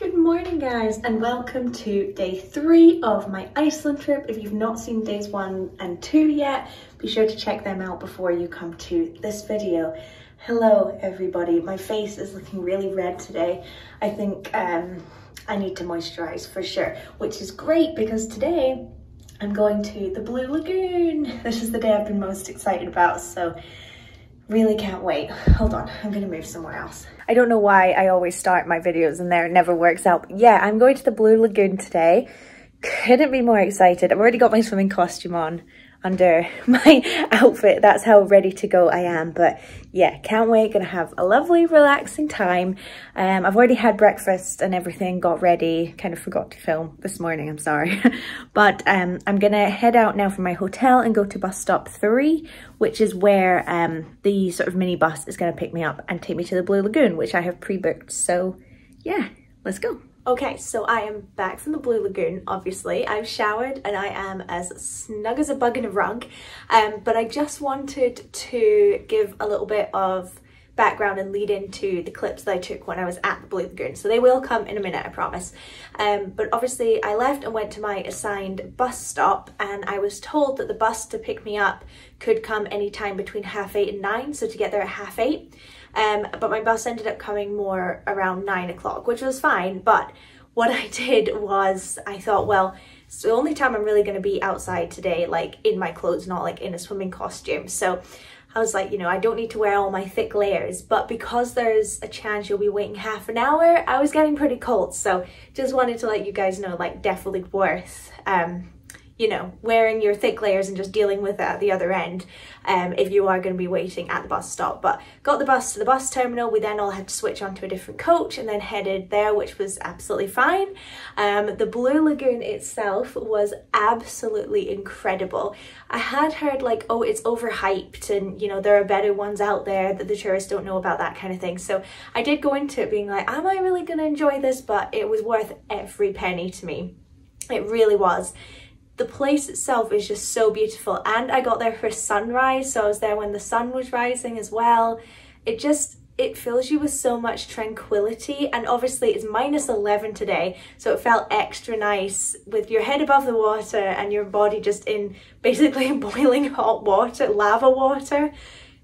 Good morning guys, and welcome to day 3 of my Iceland trip. If you've not seen days 1 and 2 yet, be sure to check them out before you come to this video. Hello everybody, my face is looking really red today. I think I need to moisturize for sure, which is great because today I'm going to the Blue Lagoon. This is the day I've been most excited about, so really can't wait. Hold on, I'm gonna move somewhere else. I don't know why I always start my videos and there it never works out. But yeah, I'm going to the Blue Lagoon today. Couldn't be more excited. I've already got my swimming costume on under my outfit. That's how ready to go I am. But yeah, can't wait. Gonna have a lovely, relaxing time. I've already had breakfast and everything, got ready. Kind of forgot to film this morning, I'm sorry. But I'm gonna head out now from my hotel and go to bus stop 3, which is where the sort of mini bus is gonna pick me up and take me to the Blue Lagoon, which I have pre-booked. So yeah, let's go. Okay, so I am back from the Blue Lagoon, obviously. I've showered and I am as snug as a bug in a rug, but I just wanted to give a little bit of background and lead into the clips that I took when I was at the Blue Lagoon. So they will come in a minute, I promise. But obviously I left and went to my assigned bus stop, and I was told that the bus to pick me up could come anytime between 8:30 and 9, so to get there at 8:30. But my bus ended up coming more around 9 o'clock, which was fine. But what I did was I thought, well, it's the only time I'm really going to be outside today, like in my clothes, not like in a swimming costume. So I was like, you know, I don't need to wear all my thick layers, but because there's a chance you'll be waiting half an hour, I was getting pretty cold. So just wanted to let you guys know, like, definitely worth, you know, wearing your thick layers and just dealing with it at the other end if you are going to be waiting at the bus stop. But got the bus to the bus terminal. We then all had to switch onto a different coach and then headed there, which was absolutely fine. The Blue Lagoon itself was absolutely incredible. I had heard, like, oh, it's overhyped and, you know, there are better ones out there that the tourists don't know about, that kind of thing. So I did go into it being like, am I really going to enjoy this? But it was worth every penny to me. It really was. The place itself is just so beautiful, and I got there for sunrise, so I was there when the sun was rising as well. It just, it fills you with so much tranquility, and obviously it's minus 11 today, so it felt extra nice with your head above the water and your body just in basically boiling hot water, lava water.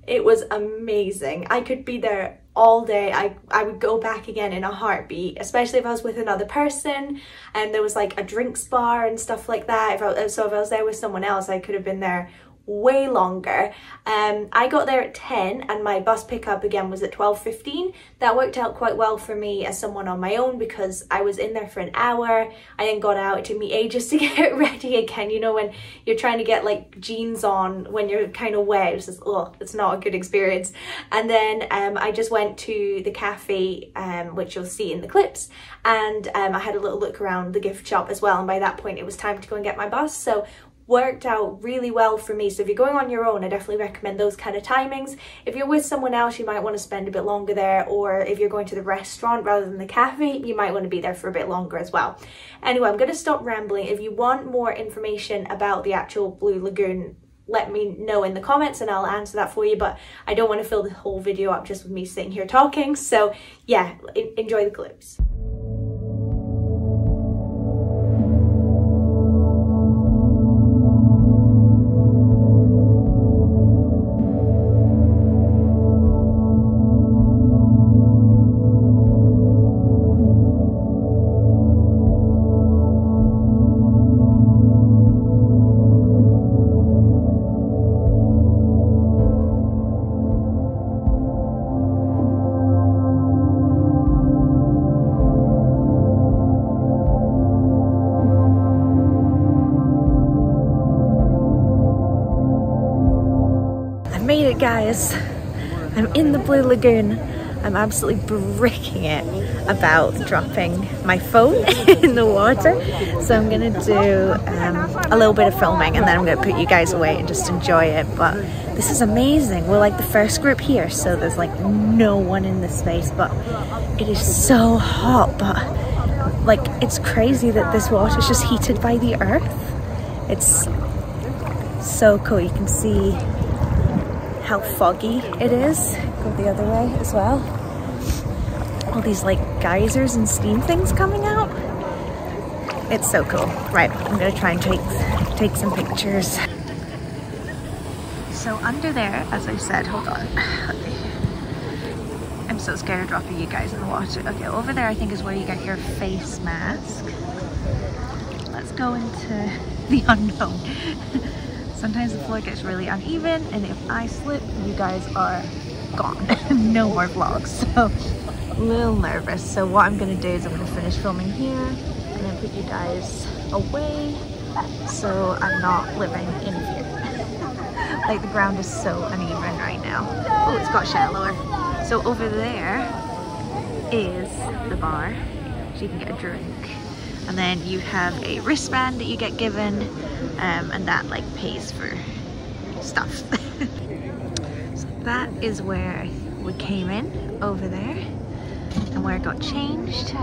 It was amazing. I could be there all day. I would go back again in a heartbeat, especially if I was with another person and there was like a drinks bar and stuff like that. So if I was there with someone else, I could have been there way longer. I got there at 10 and my bus pickup again was at 12:15. That worked out quite well for me as someone on my own because I was in there for an hour. I then got out. It took me ages to get ready again. You know, when you're trying to get like jeans on when you're kind of wet, it's just, oh, it's not a good experience. And then I just went to the cafe, which you'll see in the clips, and I had a little look around the gift shop as well, and by that point it was time to go and get my bus. So worked out really well for me. So if you're going on your own, I definitely recommend those kind of timings. If you're with someone else, you might want to spend a bit longer there, or if you're going to the restaurant rather than the cafe, you might want to be there for a bit longer as well. Anyway, I'm going to stop rambling. If you want more information about the actual Blue Lagoon, let me know in the comments and I'll answer that for you, but I don't want to fill the whole video up just with me sitting here talking. So yeah, enjoy the clips. Guys, I'm in the Blue Lagoon. I'm absolutely bricking it about dropping my phone in the water, so I'm gonna do a little bit of filming and then I'm gonna put you guys away and just enjoy it. But this is amazing. We're like the first group here, so there's like no one in this space, but it is so hot. But like, it's crazy that this water is just heated by the earth. It's so cool. You can see how foggy it is. Go the other way as well. all these like geysers and steam things coming out. It's so cool. Right, I'm gonna try and take some pictures. So under there, as I said, hold on. I'm so scared of dropping you guys in the water. Okay, over there I think is where you get your face mask. Let's go into the unknown. Sometimes the floor gets really uneven, and if I slip, you guys are gone. No more vlogs, so a little nervous. So what I'm gonna do is I'm gonna finish filming here and then put you guys away so I'm not living in fear. Like the ground is so uneven right now. Oh, it's got shallower. So over there is the bar, so you can get a drink. And then you have a wristband that you get given, and that like pays for stuff. So that is where we came in, over there, and where it got changed.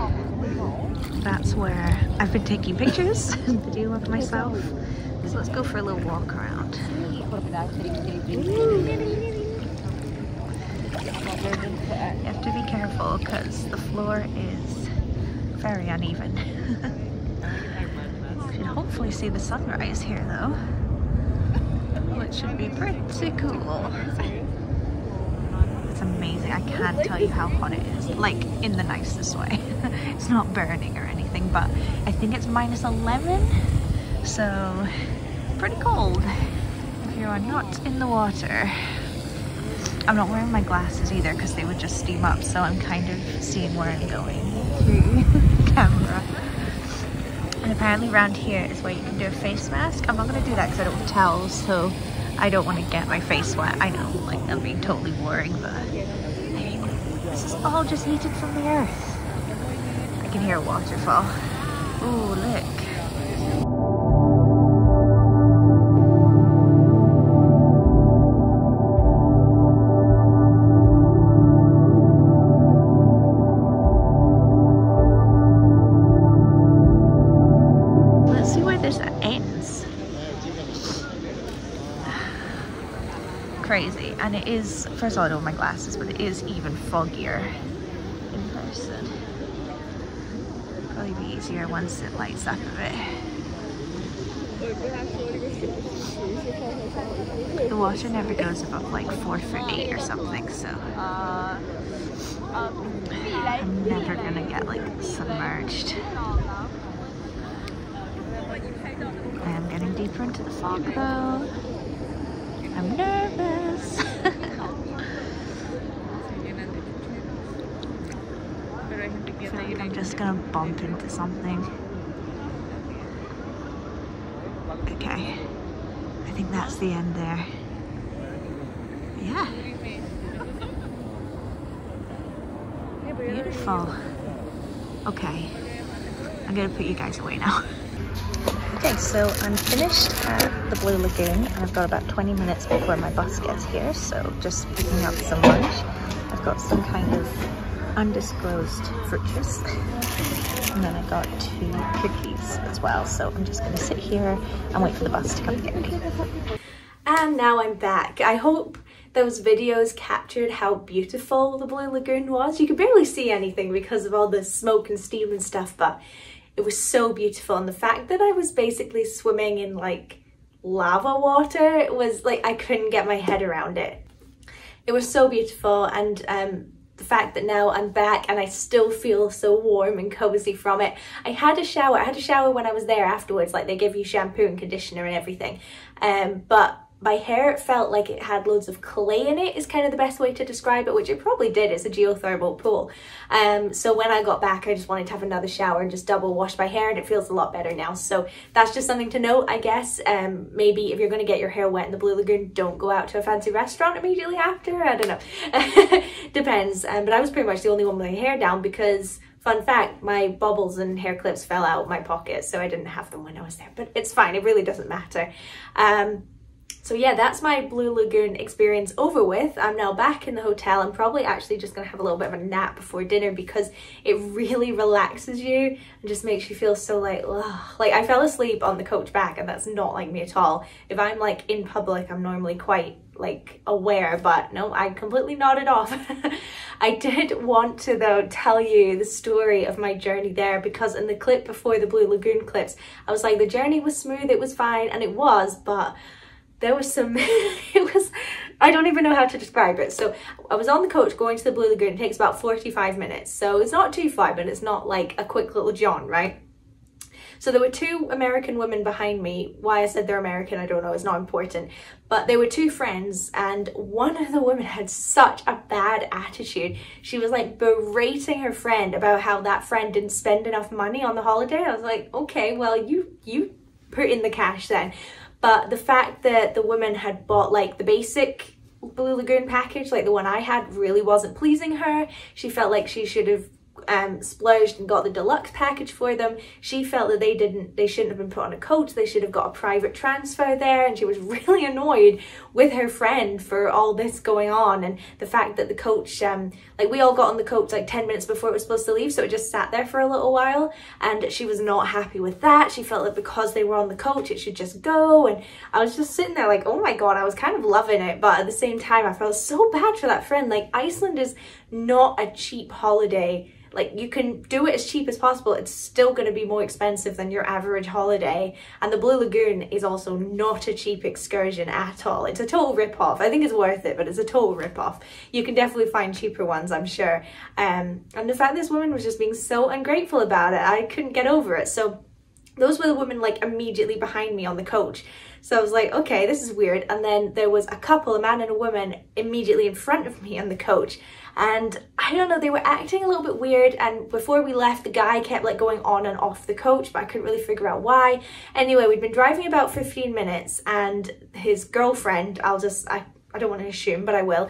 That's where I've been taking pictures and video of myself. So let's go for a little walk around. You have to be careful because the floor is very uneven. You should hopefully see the sunrise here though, which should be pretty cool. It's amazing. I can't tell you how hot it is, like in the nicest way. It's not burning or anything, but I think it's -11, so pretty cold if you are not in the water. I'm not wearing my glasses either because they would just steam up, so I'm kind of seeing where I'm going through camera. And apparently around here is where you can do a face mask. I'm not going to do that because I don't have towels, so I don't want to get my face wet. I know, like, that'll be totally boring, but I mean, this is all just heated from the earth. I can hear a waterfall. Ooh, look. Crazy. And it is, first of all, I don't have my glasses, but it is even foggier in person. Probably be easier once it lights up a bit. The water never goes above like 4'8" or something, so I'm never gonna get like submerged. I am getting deeper into the fog though. I'm nervous. I feel like I'm just gonna bump into something. Okay, I think that's the end there. Yeah. Beautiful. Okay, I'm gonna put you guys away now. Okay, so I'm finished at the Blue Lagoon and I've got about 20 minutes before my bus gets here, so just picking up some lunch. I've got some kind of undisclosed fruit juice and then I got 2 cookies as well, so I'm just going to sit here and wait for the bus to come get me. And now I'm back. I hope those videos captured how beautiful the Blue Lagoon was. You could barely see anything because of all the smoke and steam and stuff, but it was so beautiful, and the fact that I was basically swimming in like lava water, it was like I couldn't get my head around it. It was so beautiful, and the fact that now I'm back and I still feel so warm and cozy from it. I had a shower when I was there afterwards, like they give you shampoo and conditioner and everything, but my hair felt like it had loads of clay in it is kind of the best way to describe it, which it probably did. It's a geothermal pool. So when I got back, I just wanted to have another shower and just double wash my hair, and it feels a lot better now. So that's just something to note, I guess. Maybe if you're gonna get your hair wet in the Blue Lagoon, don't go out to a fancy restaurant immediately after. I don't know, depends. But I was pretty much the only one with my hair down because, fun fact, my bobbles and hair clips fell out of my pocket, so I didn't have them when I was there, but it's fine. It really doesn't matter. So yeah, that's my Blue Lagoon experience over with. I'm now back in the hotel. I'm probably actually just gonna have a little bit of a nap before dinner because it really relaxes you and just makes you feel so like, ugh. Like I fell asleep on the coach back, and that's not like me at all. If I'm like in public, I'm normally quite like aware, but no, I completely nodded off. I did want to though tell you the story of my journey there, because in the clip before the Blue Lagoon clips, I was like, the journey was smooth, it was fine, and it was, but there was some, I don't even know how to describe it. So I was on the coach going to the Blue Lagoon. It takes about 45 minutes. So it's not too far, but it's not like a quick little jaunt, right? So there were two American women behind me. Why I said they're American, I don't know, it's not important. But they were two friends, and one of the women had such a bad attitude. She was like berating her friend about how that friend didn't spend enough money on the holiday. I was like, okay, well, you put in the cash then. But the fact that the woman had bought like the basic Blue Lagoon package, like the one I had, really wasn't pleasing her. She felt like she should have splurged and got the deluxe package for them. She felt that they shouldn't have been put on a coach, they should have got a private transfer there, and she was really annoyed with her friend for all this going on. And the fact that the coach, like we all got on the coach like 10 minutes before it was supposed to leave, so it just sat there for a little while, and she was not happy with that. She felt that because they were on the coach it should just go. And I was just sitting there like, oh my god, I was kind of loving it, but at the same time I felt so bad for that friend. Like, Iceland is not a cheap holiday. Like, you can do it as cheap as possible, it's still going to be more expensive than your average holiday. And the Blue Lagoon is also not a cheap excursion at all. It's a total rip-off. I think it's worth it, but it's a total rip-off. You can definitely find cheaper ones, I'm sure. And the fact this woman was just being so ungrateful about it, I couldn't get over it. So those were the women like immediately behind me on the coach. So I was like, okay, this is weird. And then there was a couple, a man and a woman, immediately in front of me on the coach. And I don't know, they were acting a little bit weird. And before we left, the guy kept like going on and off the coach, but I couldn't really figure out why. Anyway, we'd been driving about 15 minutes and his girlfriend, I don't want to assume, but I will,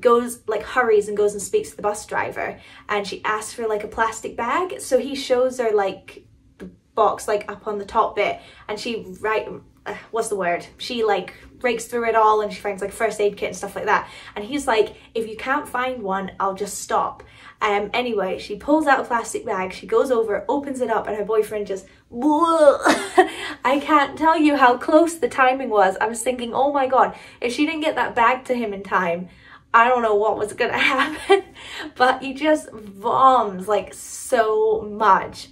goes like hurries and goes and speaks to the bus driver. And she asks for like a plastic bag. So he shows her like the box, like up on the top bit. And she she like rakes through it all and she finds like first aid kit and stuff like that. And he's like, if you can't find one, I'll just stop. Anyway, she pulls out a plastic bag, she goes over, opens it up, and her boyfriend just, I can't tell you how close the timing was. I was thinking, oh my god, if she didn't get that bag to him in time, I don't know what was gonna happen. But he just vomits like so much.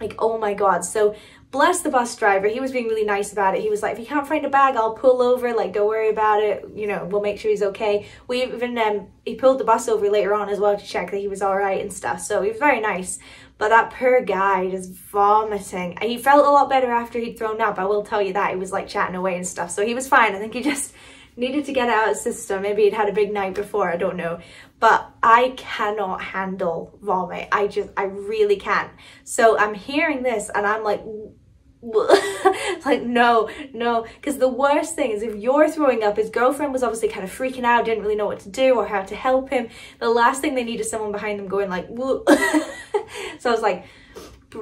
Like, oh my god. So bless the bus driver, he was being really nice about it. He was like, if you can't find a bag, I'll pull over, like don't worry about it, you know, we'll make sure he's okay. We even he pulled the bus over later on as well to check that he was all right and stuff, so he was very nice. But that poor guy just vomiting, and he felt a lot better after he'd thrown up, I will tell you that. He was like chatting away and stuff, so he was fine. I think he just needed to get it out of his system. Maybe he'd had a big night before, I don't know. But I cannot handle vomit. I really can't. So I'm hearing this and I'm like, like no, because the worst thing is if you're throwing up, his girlfriend was obviously kind of freaking out, didn't really know what to do or how to help him. The last thing they need is someone behind them going like, so I was like,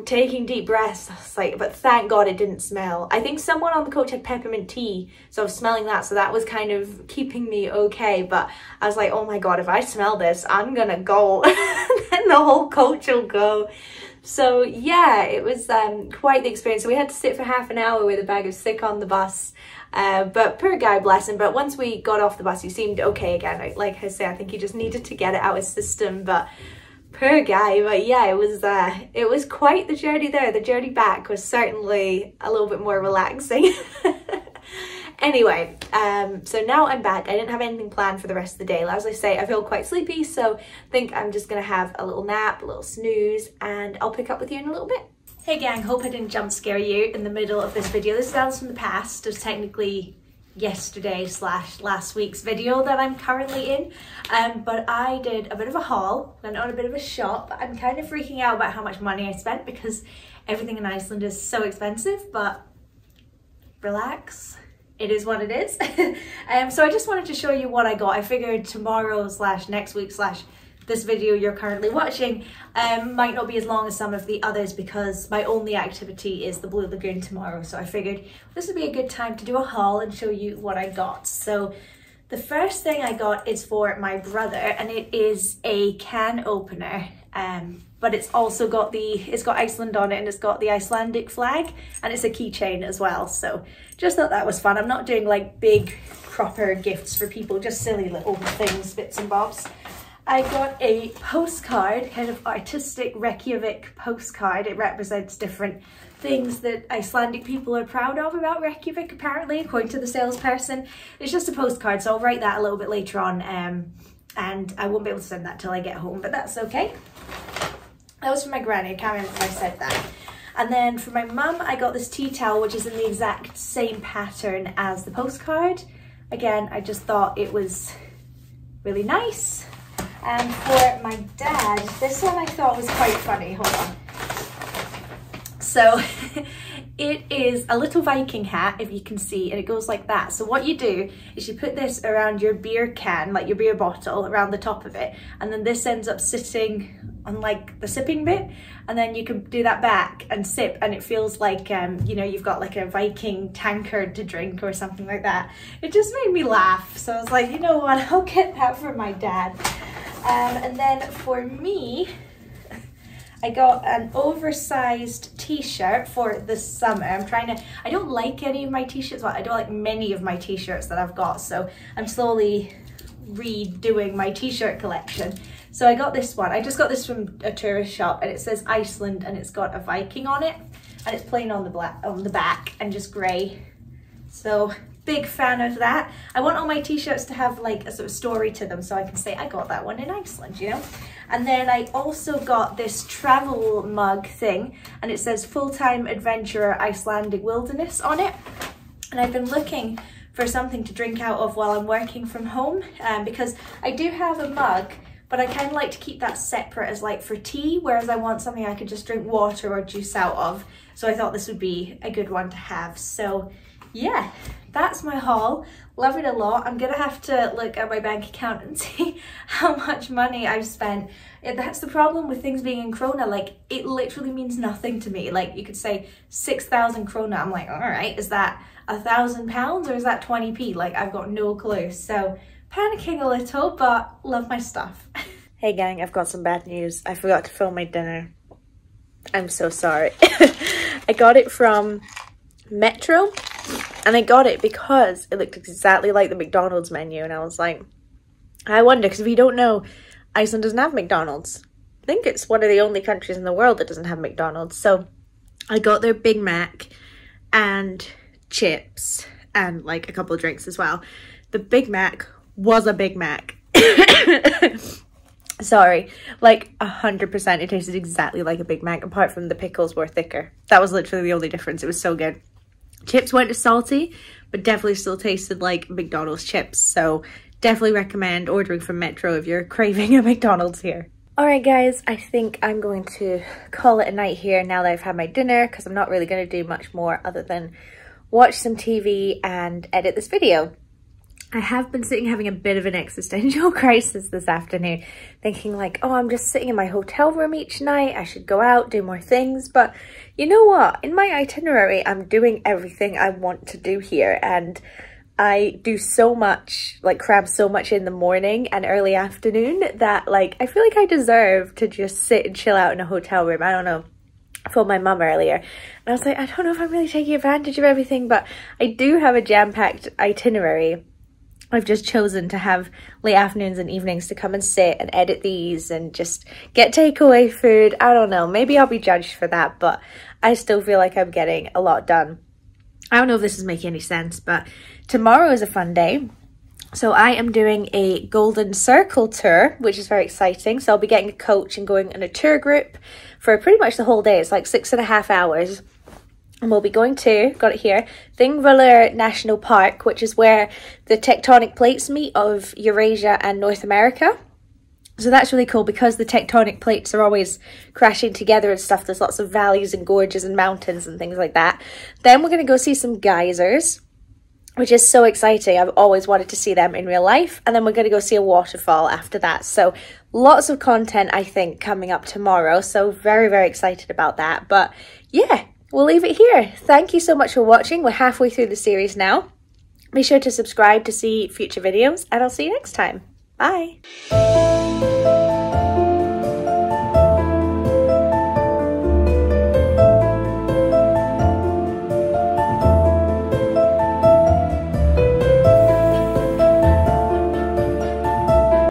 taking deep breaths. I was like, but thank god it didn't smell. I think someone on the coach had peppermint tea, so I was smelling that, so that was kind of keeping me okay. But I was like, oh my god, if I smell this, I'm gonna go. Then the whole coach will go. So yeah, it was quite the experience. So we had to sit for half an hour with a bag of sick on the bus, but poor guy, bless him. But once we got off the bus, he seemed okay again. Like I say, I think he just needed to get it out of his system. But poor guy. But yeah, it was quite the journey there. The journey back was certainly a little bit more relaxing. Anyway, so now I'm back. I didn't have anything planned for the rest of the day. As I say, I feel quite sleepy, so I think I'm just gonna have a little nap, a little snooze, and I'll pick up with you in a little bit. Hey gang, hope I didn't jump scare you in the middle of this video. This is Alice from the past. It was technically yesterday/last week's video that I'm currently in, but I did a bit of a haul, went on a bit of a shop. I'm kind of freaking out about how much money I spent because everything in Iceland is so expensive, but relax, it is what it is. So I just wanted to show you what I got. I figured tomorrow/next week/this video you're currently watching might not be as long as some of the others because my only activity is the Blue Lagoon tomorrow, so I figured this would be a good time to do a haul and show you what I got. So the first thing I got is for my brother, and it is a can opener. But it's also got it's got Iceland on it, and it's got the Icelandic flag, and it's a keychain as well. So just thought that was fun. I'm not doing like big proper gifts for people, just silly little things, bits and bobs. I got a postcard, kind of artistic Reykjavik postcard. It represents different things that Icelandic people are proud of about Reykjavik, apparently, according to the salesperson. It's just a postcard, so I'll write that a little bit later on, and I won't be able to send that till I get home, but that's okay. That was for my granny, I can't remember if I said that. And then for my mum, I got this tea towel, which is in the exact same pattern as the postcard. Again, I just thought it was really nice. And for my dad, this one I thought was quite funny, hold on. So it is a little Viking hat, if you can see, and it goes like that. So what you do is you put this around your beer can, like your beer bottle, around the top of it, and then this ends up sitting on like the sipping bit, and then you can do that back and sip, and it feels like, you know, you've got like a Viking tankard to drink or something like that. It just made me laugh. So I was like, you know what, I'll get that for my dad. And then for me, I got an oversized t-shirt for the summer. I don't like any of my t-shirts, well, I don't like many of my t-shirts that I've got, so I'm slowly redoing my t-shirt collection. So I got this one. I just got this from a tourist shop, and it says Iceland, and it's got a Viking on it, and it's plain on the back and just grey. So big fan of that. I want all my t-shirts to have like a sort of story to them, so I can say I got that one in Iceland, you know? And then I also got this travel mug thing, and it says full-time adventurer Icelandic wilderness on it. And I've been looking for something to drink out of while I'm working from home, because I do have a mug, but I kind of like to keep that separate as like for tea, whereas I want something I could just drink water or juice out of. So I thought this would be a good one to have. So yeah, that's my haul. Love it a lot. I'm gonna have to look at my bank account and see how much money I've spent. That's the problem with things being in krona, like it literally means nothing to me. Like you could say 6,000 krona, I'm like, all right, is that £1,000 or is that 20p? Like I've got no clue. So panicking a little, but love my stuff. Hey gang, I've got some bad news. I forgot to film my dinner. I'm so sorry. I got it from Metro. And I got it because it looked exactly like the McDonald's menu, and I was like, I wonder, because if you don't know, Iceland doesn't have McDonald's. I think it's one of the only countries in the world that doesn't have McDonald's. So I got their Big Mac and chips and like a couple of drinks as well. The Big Mac was a Big Mac. Sorry, like 100% it tasted exactly like a Big Mac, apart from the pickles were thicker. That was literally the only difference. It was so good. Chips weren't as salty, but definitely still tasted like McDonald's chips. So definitely recommend ordering from Metro if you're craving a McDonald's here. Alright guys, I think I'm going to call it a night here now that I've had my dinner, because I'm not really going to do much more other than watch some TV and edit this video. I have been having a bit of an existential crisis this afternoon, thinking like, oh, I'm just sitting in my hotel room each night, I should go out, do more things, but you know what, in my itinerary, I'm doing everything I want to do here, and I do so much, like cram so much in the morning and early afternoon that like, I feel like I deserve to just sit and chill out in a hotel room, I don't know. I phoned my mum earlier and I was like, I don't know if I'm really taking advantage of everything, but I do have a jam-packed itinerary. I've just chosen to have late afternoons and evenings to come and sit and edit these and just get takeaway food. I don't know, maybe I'll be judged for that, but I still feel like I'm getting a lot done. I don't know if this is making any sense, but tomorrow is a fun day. So I am doing a Golden Circle tour, which is very exciting. So I'll be getting a coach and going in a tour group for pretty much the whole day. It's like 6.5 hours. And we'll be going to, got it here, Thingvellir National Park, which is where the tectonic plates meet of Eurasia and North America. So that's really cool because the tectonic plates are always crashing together and stuff. There's lots of valleys and gorges and mountains and things like that. Then we're going to go see some geysers, which is so exciting. I've always wanted to see them in real life. And then we're going to go see a waterfall after that. So lots of content, I think, coming up tomorrow. So very, very excited about that. But yeah. We'll leave it here. Thank you so much for watching. We're halfway through the series now. Be sure to subscribe to see future videos, and I'll see you next time. Bye.